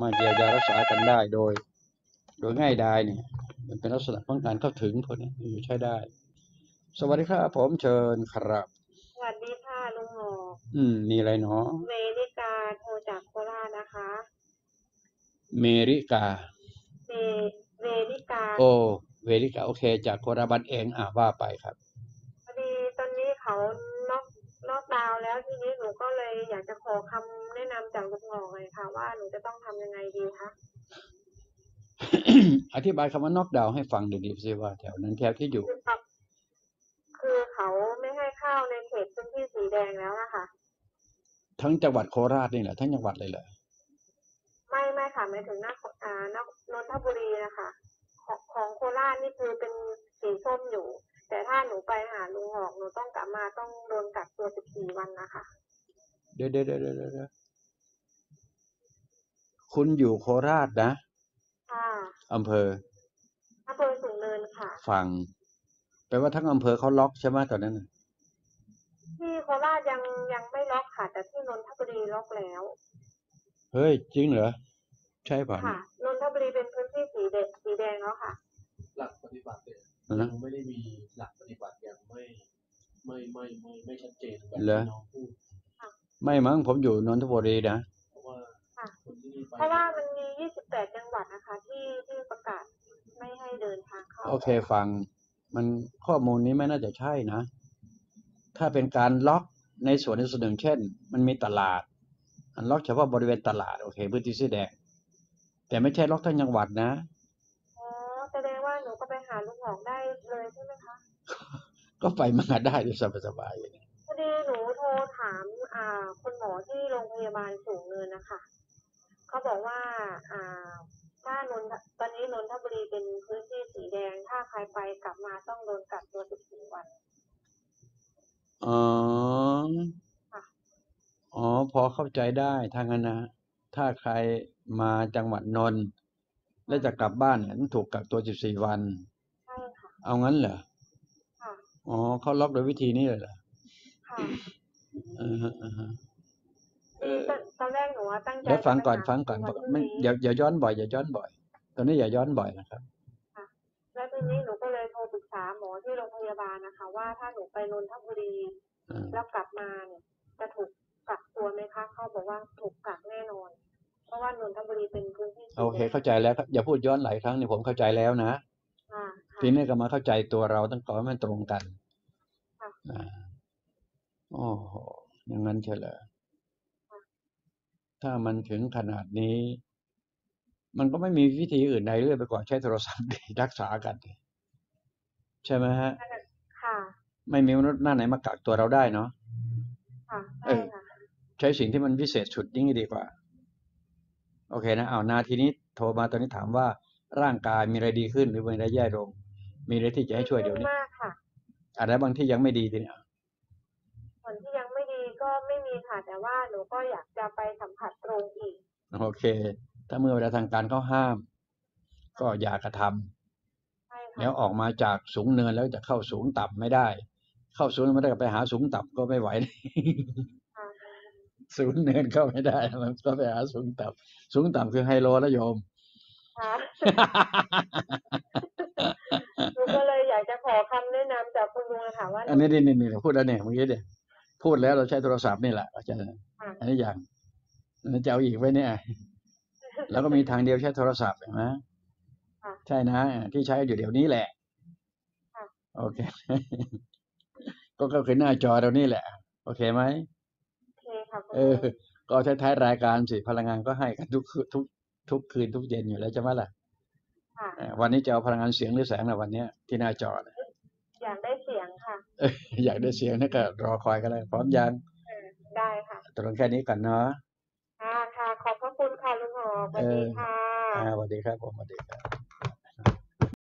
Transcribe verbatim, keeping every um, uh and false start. มาเยียวยารักษากันได้โดยโดยง่ายดายเนี่ยมันเป็นลักษณะของการเข้าถึงคนนี้อยู่ใช้ได้สวัสดีครับผมเชิญครับสวัสดีค่ะลุงหมออืมมีอะไรเนาะเมริกาโทรจากโคราชนะคะเมริกาเมเวริกาโอเวริกาโอเคจากโคราชบ้านเองอ่ะว่าไปครับพอดีตอนนี้เขาล็อกล็อกดาวน์แล้วทีนี้หนูก็เลยอยากจะขอคำแนะนำจากลุงหมอเลยค่ะว่าหนูจะต้องทำยังไงดีคะ อธิบายคำว่าน็อกดาวน์ให้ฟังดีดีสิว่าแถวนั้นแถวที่อยู่คือเขาไม่ให้เข้าในเขตพื้นที่สีแดงแล้วนะคะทั้งจังหวัดโคราชนี่แหละทั้งจังหวัดเลยเหรอไม่ไม่ค่ะหมายถึงนครนนทบุรีนะคะของของโคราชนี่คือเป็นสีส้มอยู่แต่ถ้าหนูไปหาลุงหอกหนูต้องกลับมาต้องโดนกักตัวสิบสี่วันนะคะเดี๋ยวเดี๋ยวเดี๋ยวเดี๋ยวคุณอยู่โคราชนะค่ะอำเภออำเภอสูงเนินค่ะฝั่งแปลว่าทั้งอำเภอเขาล็อกใช่ไหมตอนนั้นที่โคราชยังยังไม่ล็อกค่ะแต่ที่นนทบุรีล็อกแล้วเฮ้ยจริงเหรอใช่ป่ะค่ะนนทบุรีเป็นพื้นที่สีแดงสีแดงแล้วค่ะหลักปฏิบัติเนี่ยนะไม่ได้มีหลักปฏิบัติยังไม่ไม่ไม่ไม่ไม่ชัดเจนแบบที่น้องพูดไม่มั้งผมอยู่นนทบุรีนะเพราะว่าเพราะว่ามันมียี่สิบแปดจังหวัดนะคะที่ที่ประกาศไม่ให้เดินทางเข้าโอเคฟังมันข้อมูลนี้ไม่น่าจะใช่นะถ้าเป็นการล็อกในส่วนในส่วนหนึ่งเช่นมันมีตลาดอันล็อกเฉพาะบริเวณตลาดโอเคพื้นที่สีแดงแต่ไม่ใช่ล็อกทั้งจังหวัดนะอ๋อแสดงว่าหนูก็ไปหาลุงหอกได้เลยใช่ไหมคะก็ไปมาได้ด้วยสบายๆพอดีหนูโทรถามอ่าคุณหมอที่โรงพยาบาลสูงเนินนะคะเขาบอกว่าอ่าถ้านนตอนนี้นนทบุรีเป็นพื้นที่สีแดงถ้าใครไปกลับมาต้องโดนกักตัวสิบสี่วันอ๋ออ๋อพอเข้าใจได้ทางนั้นนะถ้าใครมาจังหวัดนนท์และจะกลับบ้านเนี่ยต้องถูกกักตัวสิบสี่วันใช่ค่ะเอางั้นเหรอค่ะอ๋อเขาล็อกโดยวิธีนี้เลยเหรอค่ะอ่าอ่าตอนแรกหนูตั้งใจแล้วฟังก่อนฟังก่อนไม่อย่าอย่าย้อนบ่อยอย่าย้อนบ่อยตอนนี้อย่าย้อนบ่อยนะครับค่ะแล้วทีนี้หนูก็เลยโทรปรึกษาหมอที่โรงพยาบาลนะคะว่าถ้าหนูไปนนทบุรีแล้วกลับมาเนี่ยจะถูกกักตัวไหมคะเขาบอกว่าถูกกักแน่นอนเพราะว่านนทบุรีเป็นพื้นที่โอเคเข้าใจแล้วอย่าพูดย้อนหลายครั้งนี่ผมเข้าใจแล้วนะทีนี้ก็มาเข้าใจตัวเราต้องขอให้มันตรงกันค่ะอ๋ออย่างนั้นใช่เลยถ้ามันถึงขนาดนี้มันก็ไม่มีวิธีอื่นใดเลือกไปก่อนใช้โทรศัพท์รักษากันใช่ไหมฮะค่ะไม่มีมนุษย์หน้าไหนมากักตัวเราได้เนาะค่ะใช่ค่ะใช้สิ่งที่มันพิเศษสุดยิ่งดีกว่าโอเคนะเอานาทีนี้โทรมาตอนนี้ถามว่าร่างกายมีอะไรดีขึ้นหรือมีอะไรแย่ลงมีอะไรที่จะให้ช่วยเดี๋ยวนี้อะไรบางที่ยังไม่ดีทีนี้ส่วนที่ยังไม่ดีก็ไม่มีค่ะแต่ว่าหนูก็อยากจะไปสัมผัสตรงอีกโอเคถ้าเมื่อเวลาทางการเขาห้ามก็อย่ากระทำแล้วออกมาจากสูงเนินแล้วจะเข้าสูงต่ำไม่ได้เข้าสูงไม่ได้ไปหาสูงต่ำก็ไม่ไหวสูงเนินเข้าไม่ได้มันก็ไปหาสูงต่ำสูงต่ำคือไฮโลแล้วโยมค่ะหนูก็เลยอยากจะขอคำแนะนำจากคุณลุงค่ะว่าอันนี้นี่นี่พูดแล้วเนี่ยเมื่อกี้เนี่ยพูดแล้วเราใช้โทรศัพท์นี่แหละอาจารย์อันนี้อย่างจะเอาอีกไว้เนี่ยแล้วก็มีทางเดียวใช้โทรศัพท์ใช่ไหมใช่นะที่ใช้อยู่เดี๋ยวนี้แหละโอเคก็ก็คือหน้าจอเรานี่แหละโอเคไหมเออก็ใช้ท้ายรายการสิพลังงานก็ให้กันทุกทุกทุกคืนทุกเย็นอยู่แล้วใช่ไหมล่ะวันนี้จะเอาพลังงานเสียงหรือแสงนะวันนี้ที่หน้าจออยากได้เสียงค่ะอยากได้เสียงนั่นก็รอคอยกันเลยพร้อมยังได้ค่ะตรงแค่นี้ก่อนเนาะค่ะขอบพระคุณค่ะลุงหอสวัสดีค่ะสวัสดีครับผมสวัสดีครับ